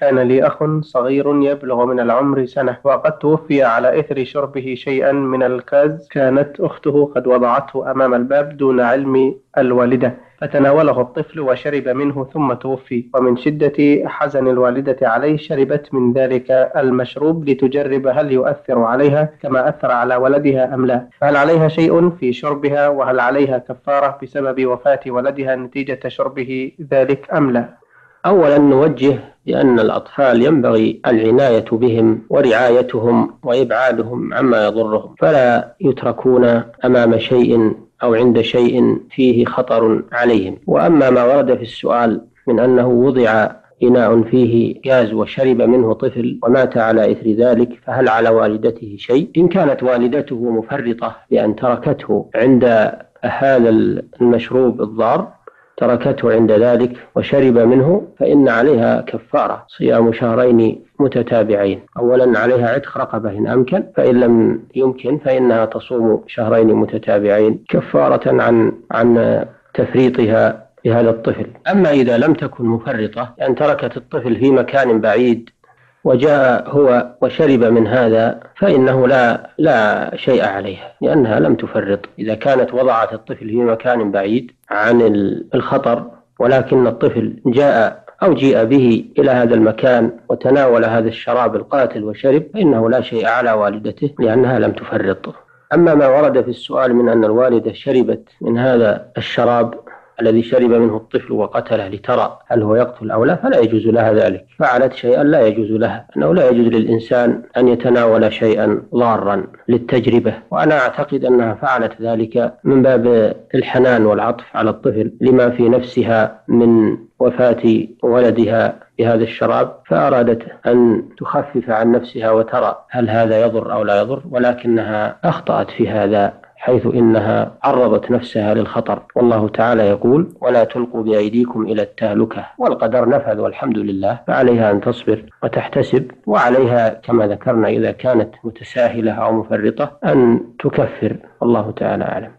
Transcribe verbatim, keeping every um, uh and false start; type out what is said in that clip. كان لي أخ صغير يبلغ من العمر سنة، وقد توفي على إثر شربه شيئا من الكاز. كانت أخته قد وضعته أمام الباب دون علم الوالدة، فتناوله الطفل وشرب منه ثم توفي. ومن شدة حزن الوالدة عليه شربت من ذلك المشروب لتجرب هل يؤثر عليها كما أثر على ولدها أم لا، فهل عليها شيء في شربها، وهل عليها كفارة بسبب وفاة ولدها نتيجة شربه ذلك أم لا؟ أولا نوجه بأن الأطفال ينبغي العناية بهم ورعايتهم وإبعادهم عما يضرهم، فلا يتركون أمام شيء أو عند شيء فيه خطر عليهم. وأما ما ورد في السؤال من أنه وضع إناء فيه غاز وشرب منه طفل ومات على إثر ذلك، فهل على والدته شيء؟ إن كانت والدته مفرطة بأن تركته عند هذا المشروب الضار، تركته عند ذلك وشرب منه، فإن عليها كفارة صيام شهرين متتابعين. أولا عليها عتق رقبة إن أمكن، فإن لم يمكن فإنها تصوم شهرين متتابعين كفارة عن عن تفريطها بهذا الطفل. أما إذا لم تكن مفرطة، أن تركت الطفل في مكان بعيد وجاء هو وشرب من هذا، فإنه لا لا شيء عليها لأنها لم تفرط. إذا كانت وضعت الطفل في مكان بعيد عن الخطر، ولكن الطفل جاء أو جيء به إلى هذا المكان وتناول هذا الشراب القاتل وشرب، فإنه لا شيء على والدته لأنها لم تفرط. أما ما ورد في السؤال من أن الوالدة شربت من هذا الشراب الذي شرب منه الطفل وقتله لترى هل هو يقتل أو لا، فلا يجوز لها ذلك، فعلت شيئا لا يجوز لها. أنه لا يجوز للإنسان أن يتناول شيئا ضارا للتجربة، وأنا أعتقد أنها فعلت ذلك من باب الحنان والعطف على الطفل لما في نفسها من وفاة ولدها بهذا الشراب، فأرادت أن تخفف عن نفسها وترى هل هذا يضر أو لا يضر، ولكنها أخطأت في هذا حيث إنها عرضت نفسها للخطر. والله تعالى يقول: ولا تلقوا بأيديكم إلى التهلكة. والقدر نفذ والحمد لله، فعليها أن تصبر وتحتسب، وعليها كما ذكرنا إذا كانت متساهلة أو مفرطة أن تكفر. والله تعالى أعلم.